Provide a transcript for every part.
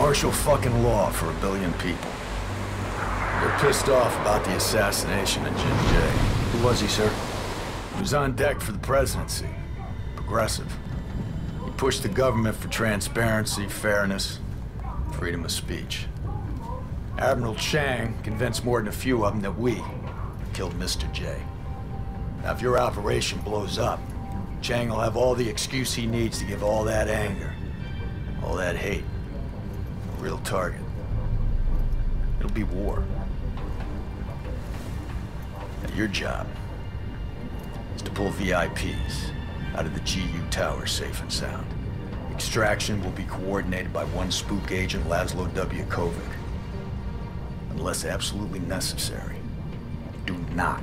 Martial fucking law for a billion people. They're pissed off about the assassination of Jin Jay. Who was he, sir? He was on deck for the presidency. Progressive. He pushed the government for transparency, fairness, freedom of speech. Admiral Chang convinced more than a few of them that we killed Mr. J. Now, if your operation blows up, Chang will have all the excuse he needs to give all that anger, all that hate, a real target. It'll be war. Now, your job is to pull VIPs out of the GU tower safe and sound. Extraction will be coordinated by one spook agent, Laszlo W. Kovic. Unless absolutely necessary, do not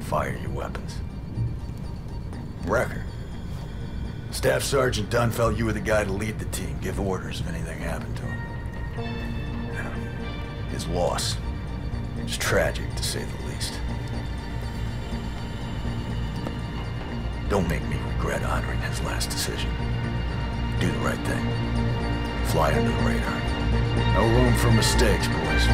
fire your weapons. Wrecker. Staff Sergeant Dunfeld, you were the guy to lead the team, give orders if anything happened to him. Now, his loss is tragic, to say the least. Don't make me regret honoring his last decision. Do the right thing. Fly under the radar. No room for mistakes, boys.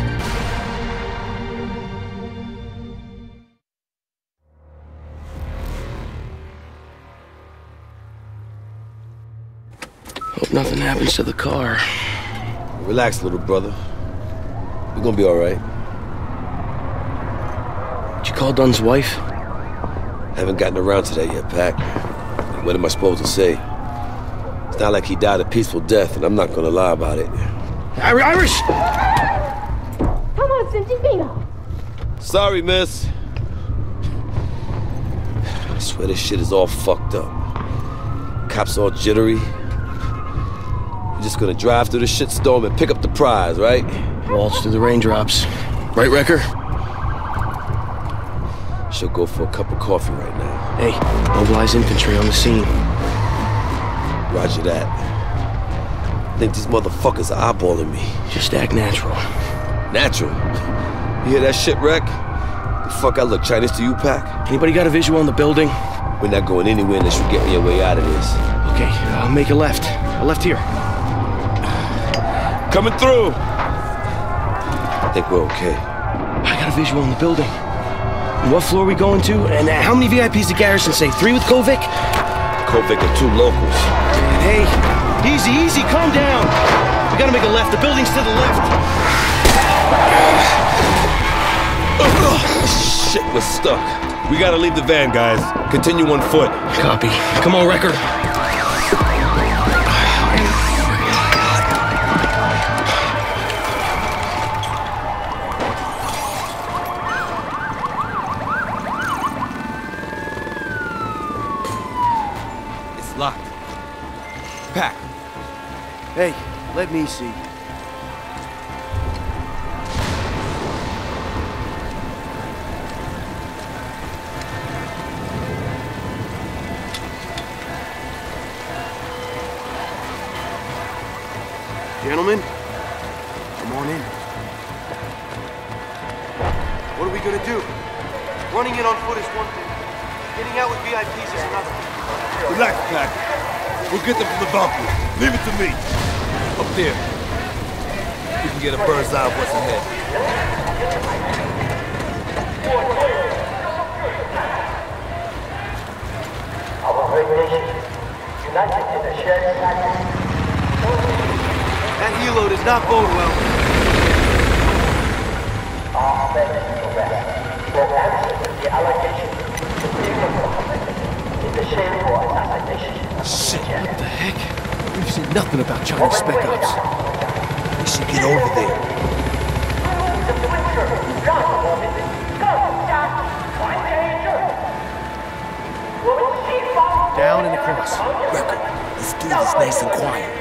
Hope nothing happens to the car. Relax, little brother. You're gonna be all right. Did you call Dunn's wife? Haven't gotten around to that yet, Pac. What am I supposed to say? It's not like he died a peaceful death, and I'm not gonna lie about it. Irish! Come on, Cindy, Bingo! Sorry, miss. I swear this shit is all fucked up. Cops all jittery. Just gonna drive through the shitstorm and pick up the prize, right? Waltz through the raindrops. Right, Wrecker? She'll go for a cup of coffee right now. Hey, mobilize infantry on the scene. Roger that. I think these motherfuckers are eyeballing me. Just act natural. Natural? You hear that shit, Wreck? The fuck I look Chinese to you, Pac? Anybody got a visual on the building? We're not going anywhere unless you get me a way out of this. Okay, I'll make a left. A left here. Coming through! I think we're okay. I got a visual on the building. What floor are we going to? And how many VIPs did Garrison say? 3 with Kovic? Kovic and 2 locals. Hey, easy, easy, calm down. We gotta make a left. The building's to the left. Shit, we're stuck. We gotta leave the van, guys. Continue on foot. Copy. Come on, Wrecker. Pack. Hey, let me see. Gentlemen, come on in. What are we gonna do? Running in on foot is one thing. Getting out with VIPs is another. Relax, Pack. We'll get them from the balcony. Leave it to me. Up there. We can get a bird's eye of what's ahead. That helo does not bode well. Shit, what the heck? We've seen nothing about Chinese spec ops. We should get over there. Down and across. Wrecker, let's do this nice and quiet.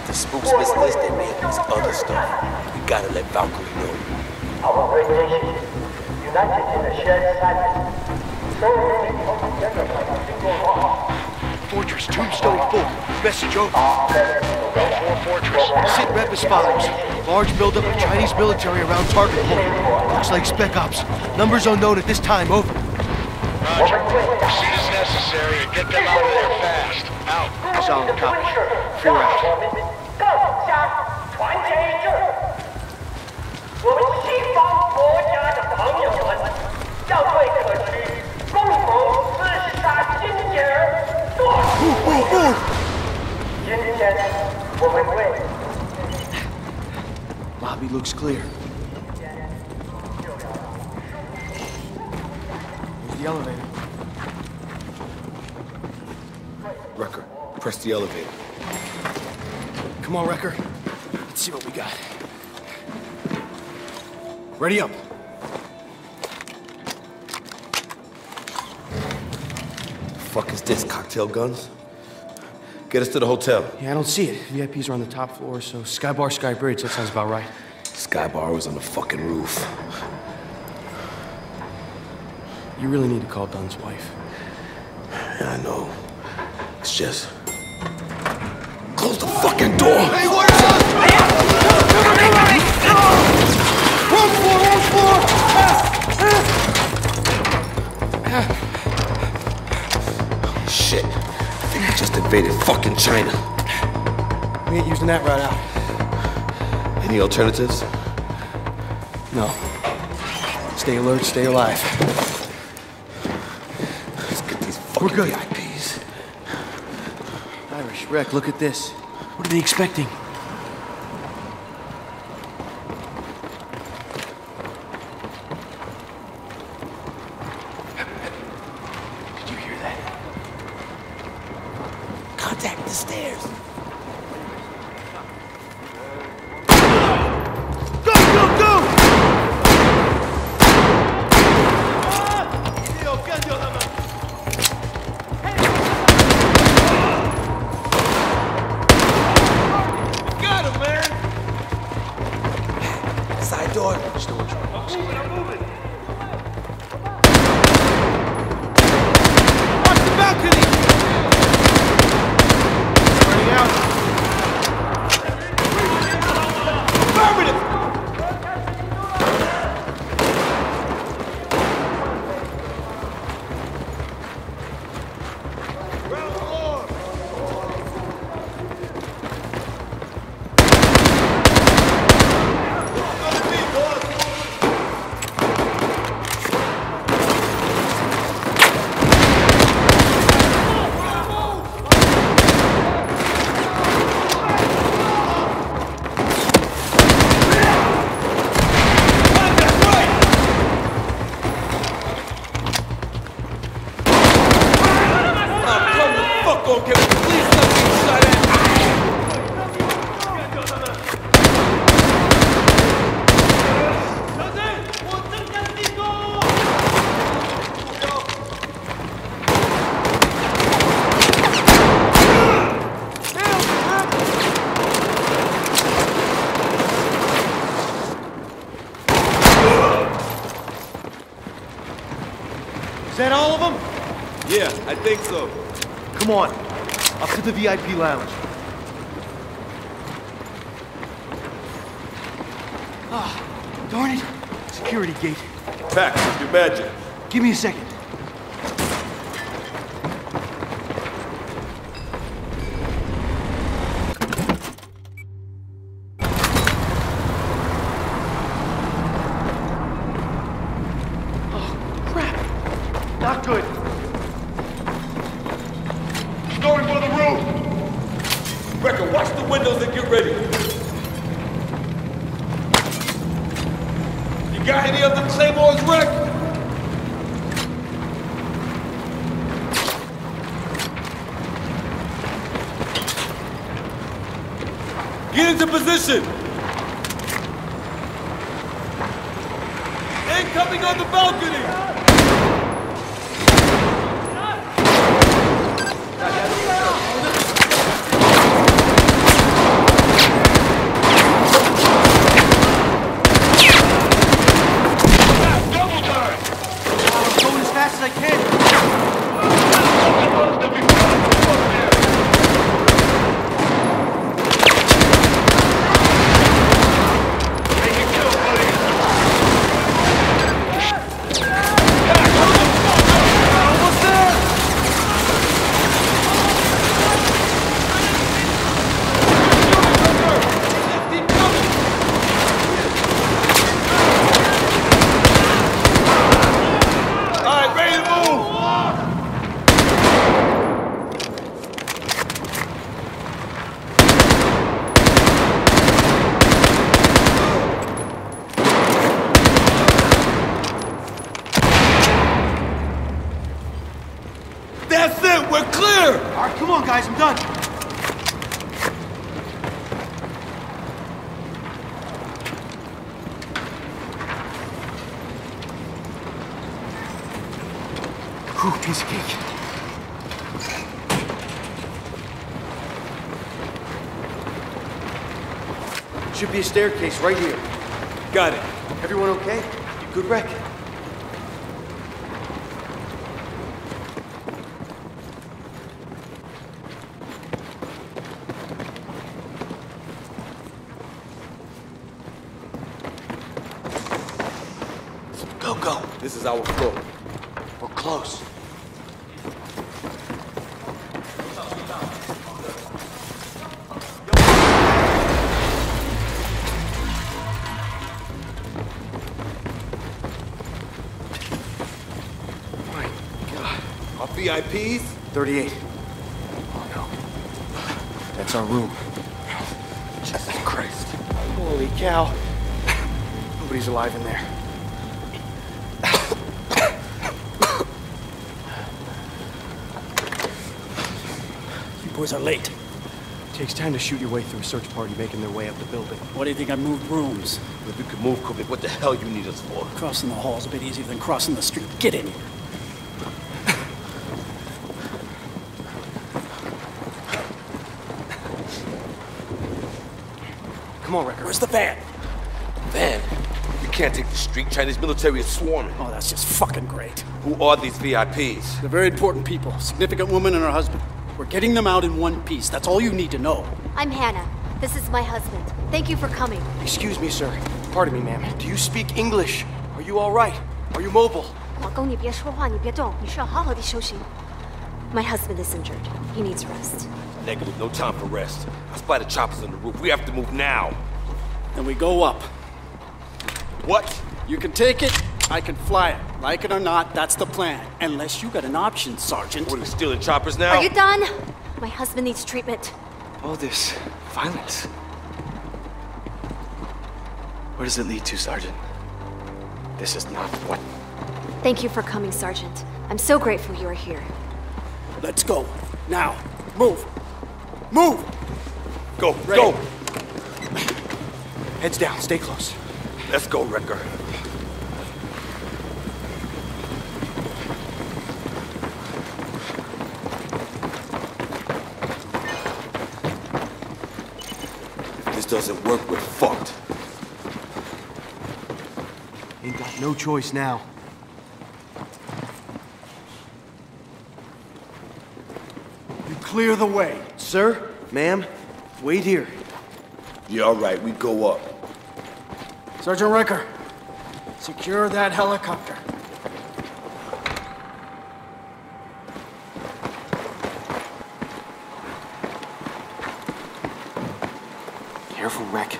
If the spooks misled me at this other stuff, we gotta let Valkyrie know. Our great nation, united in a shared sadness. Fortress, Tombstone 4. Message over. 4 Fortress. Sit rep as follows. Large buildup of Chinese military around target point. Looks like Spec Ops. Numbers unknown at this time. Over. Roger. Proceed as necessary and get them out of there fast. Out. Solid copy. Clear out. Lobby looks clear. There's the elevator. Wrecker, press the elevator. Come on, Wrecker. Let's see what we got. Ready up. The fuck is this? Cocktail guns? Get us to the hotel. Yeah, I don't see it. VIPs are on the top floor, so Sky Bar, Sky Bridge, that sounds about right. Sky Bar was on the fucking roof. You really need to call Dunn's wife. Yeah, I know. It's just... Close the fucking door! Hey, where's us? One floor! Shit, I think we just invaded fucking China. We ain't using that right out. Any alternatives? No. Stay alert, stay alive. Let's get these fucking VIPs. Irish wreck, look at this. What are they expecting? I think so. Come on, up to the VIP lounge. Ah, darn it. Security gate. Back with your magic. Give me a second. Get into position! Incoming on the balcony! Double turn! I'm going as fast as I can! Should be a staircase right here. Got it. Everyone okay? Good wreck. Go, go. This is our floor. We're close. VIPs? 38. Oh no. That's our room. Jesus Christ. Holy cow. Nobody's alive in there. You boys are late. It takes time to shoot your way through a search party making their way up the building. Why do you think I moved rooms? If you could move, Kovic, what the hell you need us for? Crossing the hall is a bit easier than crossing the street. Get in here. Come on, Wrecker. Where's the van? Van? You can't take the street. Chinese military is swarming. Oh, that's just fucking great. Who are these VIPs? They're very important people. Significant woman and her husband. We're getting them out in one piece. That's all you need to know. I'm Hannah. This is my husband. Thank you for coming. Excuse me, sir. Pardon me, ma'am. Do you speak English? Are you all right? Are you mobile? My husband is injured. He needs rest. Negative. No time for rest. I spy the choppers on the roof. We have to move now. And we go up. What? You can take it. I can fly it. Like it or not, that's the plan. Unless you got an option, Sergeant. What, are we stealing choppers now? Are you done? My husband needs treatment. All this violence. Where does it lead to, Sergeant? This is not what... Thank you for coming, Sergeant. I'm so grateful you are here. Let's go. Now. Move. Move! Go, Ray. Go! Heads down, stay close. Let's go, Wrecker. If this doesn't work, we're fucked. Ain't got no choice now. You clear the way. Sir, ma'am, wait here. Yeah, all right, we go up. Sergeant Wrecker, secure that helicopter. Careful, Wreck.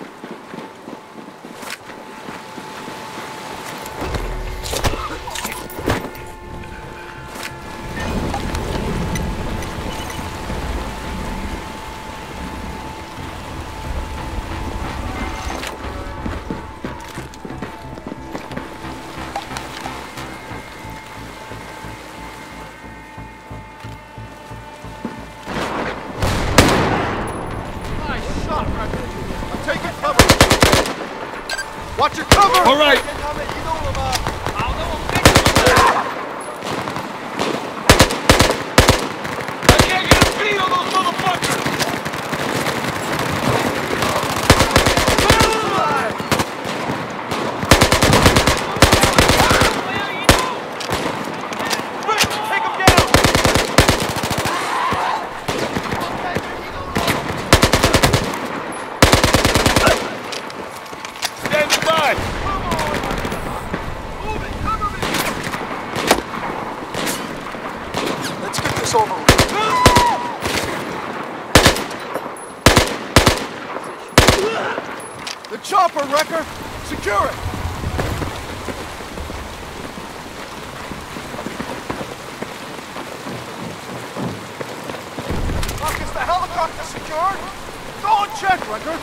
Take it, cover! It's over with. The chopper, Wrecker! Secure it! Look, is the helicopter secured? Go and check, Wrecker!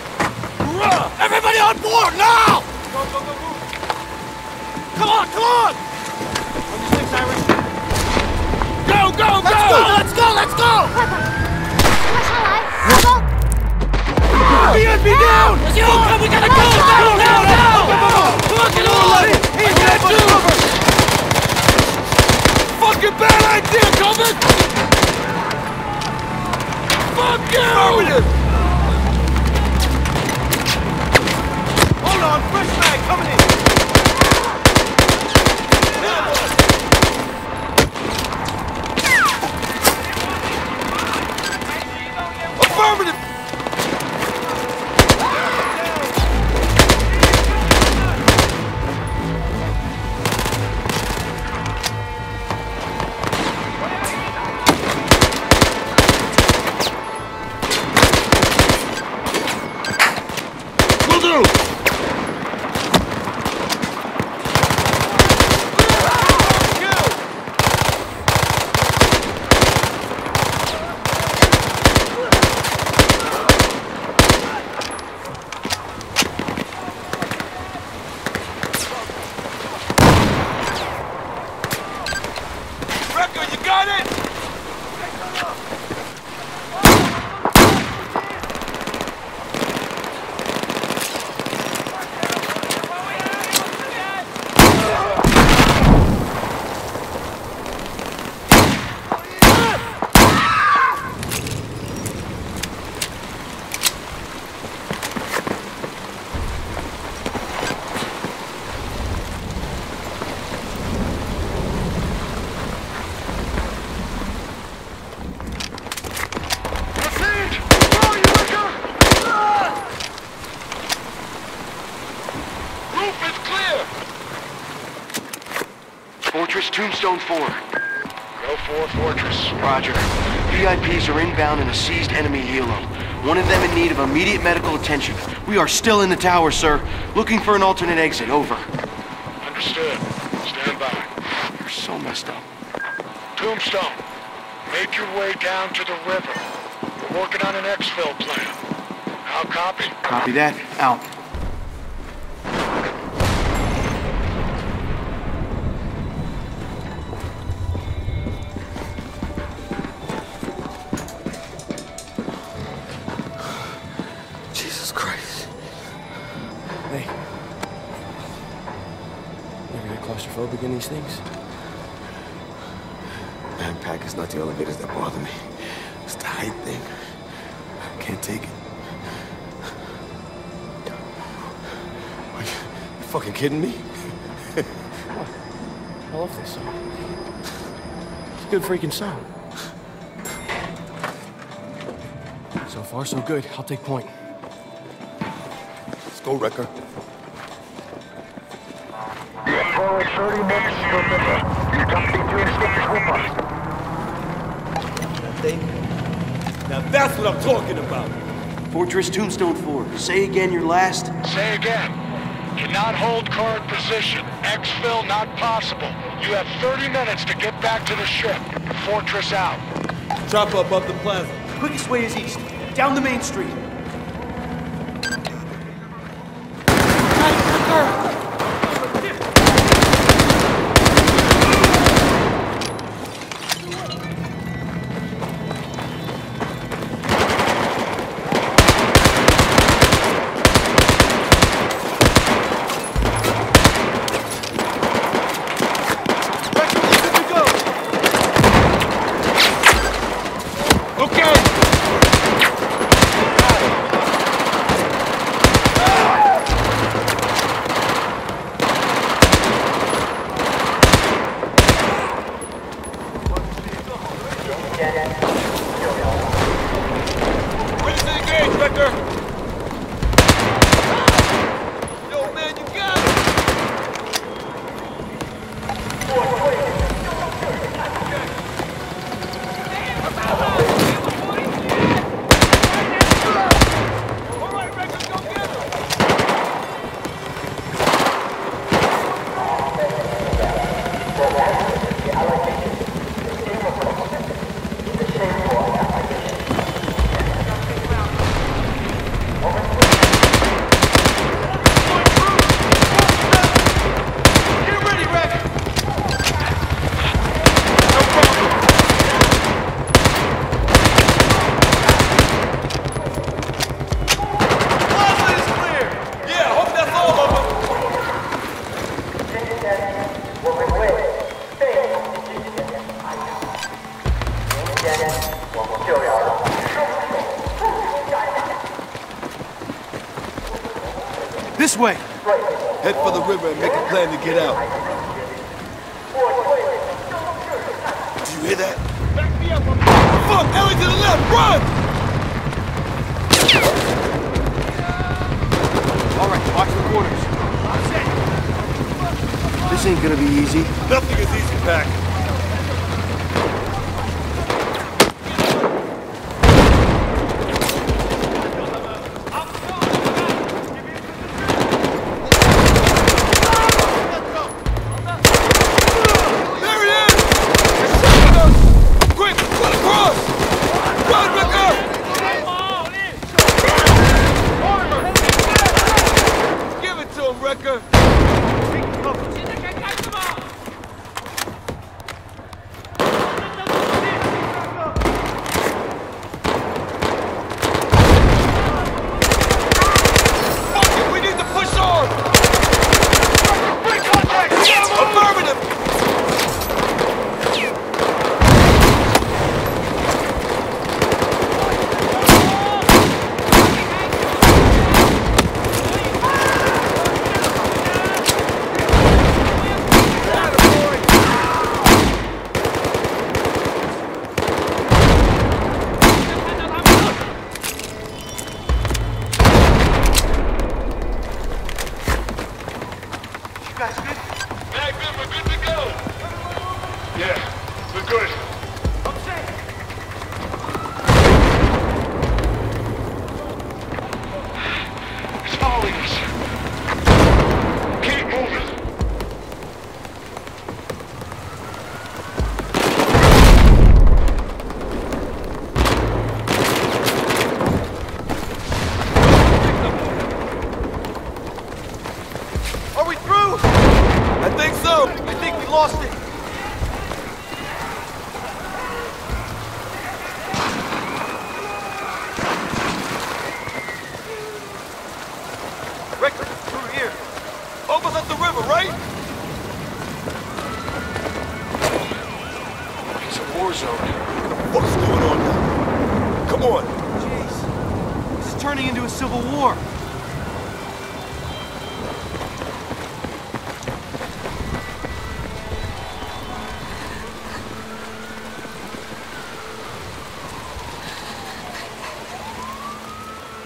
Everybody on board, now! Go, go, go, go! Come on, come on! 26 Irish. Go, go, go! Let's go, let's go! Let's go! BNB down! Let's go! We gotta go! Now! Now! Now! Fuck it all up! I can't do it! Fucking bad idea, Coleman! Fuck you! Hold on, fresh man coming in! Affirmative! Tombstone 4. Go for Fortress. Roger. VIPs are inbound in a seized enemy helo. One of them in need of immediate medical attention. We are still in the tower, sir. Looking for an alternate exit. Over. Understood. Stand by. You're so messed up. Tombstone, make your way down to the river. We're working on an exfil plan. I'll copy. Copy that. Out. These things. Backpack is not the elevators that bother me. It's the height thing. I can't take it. Are you fucking kidding me? What? I love this song. It's a good freaking song. So far, so good. I'll take point. Let's go, Wrecker. 30 minutes to the river. You're coming between stage windows. Now that's what I'm talking about. Fortress Tombstone 4. Say again your last. Say again. Cannot hold current position. Exfil not possible. You have 30 minutes to get back to the ship. Fortress out. Drop up up the plaza. Quickest way is east. Down the main street. This way! Head for the river and make a plan to get out. Do you hear that? Back me up! Fuck! Ellie to the left! Run! Alright, watch the quarters. This ain't gonna be easy. Nothing is easy, Pack.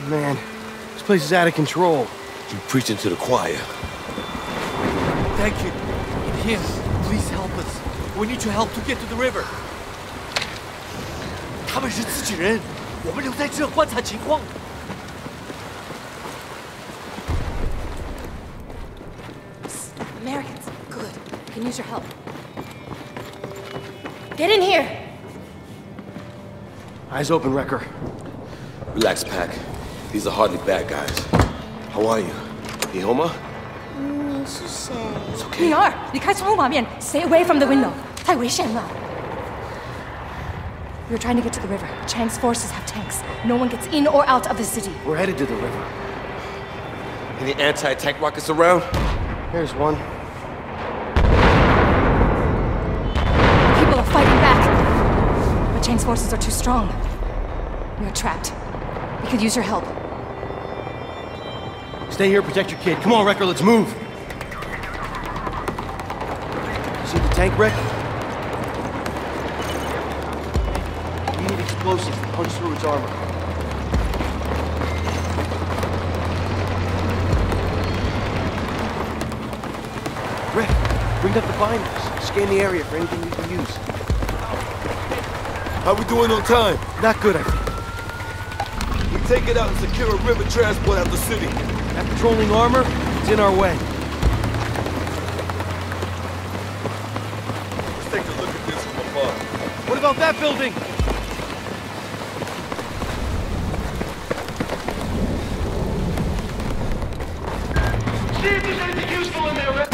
Man, this place is out of control. You're preaching to the choir. Thank you. And here, please help us. We need your help to get to the river. Psst, Americans, good. We can use your help. Get in here. Eyes open, Wrecker. Relax, Pack. These are hardly bad guys. How are you? You home? It's okay. Stay away from the window. We're trying to get to the river. Chang's forces have tanks. No one gets in or out of the city. We're headed to the river. Any anti-tank rockets around? There's one. People are fighting back. But Chang's forces are too strong. We're trapped. We could use your help. Stay here, protect your kid. Come on, Wrecker, let's move. See the tank wreck? We need explosives to punch through its armor. Wreck, bring up the binders. Scan the area for anything we can use. How we doing on time? Not good, I think. Take it out and secure a river transport out the city. That patrolling armor is in our way. Let's take a look at this from afar. What about that building? See if there's anything useful in there, right?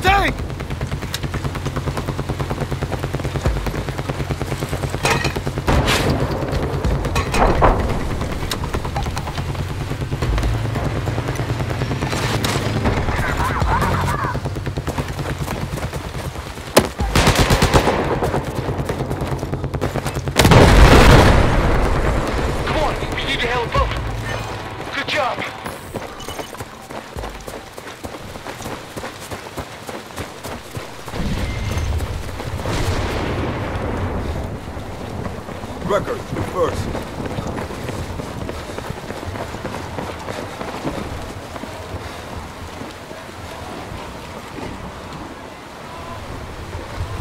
the tank!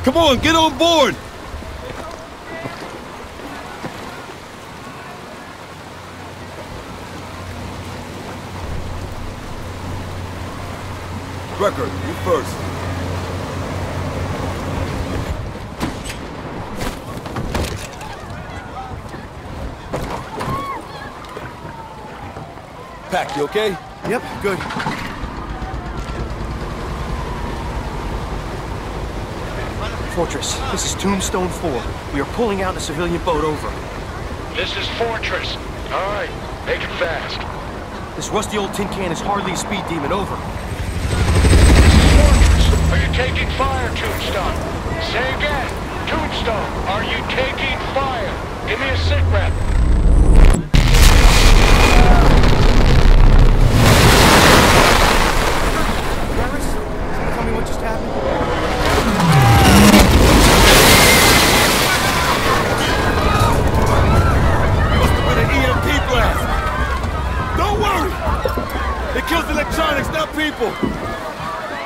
Come on, get on board! Wrecker, you first. Pack, you okay? Yep, good. Fortress, this is Tombstone 4. We are pulling out the civilian boat over. This is Fortress. All right, make it fast. This rusty old tin can is hardly a speed demon, over. This is Fortress. Are you taking fire, Tombstone? Say again. Tombstone, are you taking fire? Give me a sick rep. Travis, can you tell me what just happened? Don't worry! It kills electronics, not people!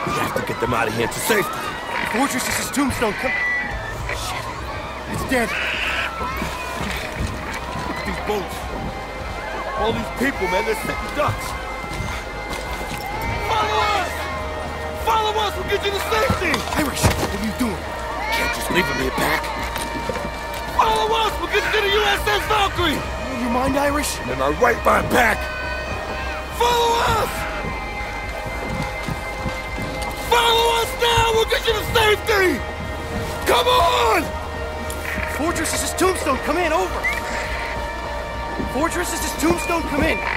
We have to get them out of here to safety. Fortress, this is Tombstone. Come... Shit. It's dead. Look at these boats. All these people, man, they're sitting ducks. Follow us! Follow us! We'll get you to safety! Irish, what are you doing? You can't just leave them here back. Follow us! We'll get you to the USS Valkyrie! You mind, Irish? And I'm right by back. Follow us! Follow us now! We'll get you to safety! Come on! Fortress, this is Tombstone. Come in, over. Fortress, this is Tombstone. Come in.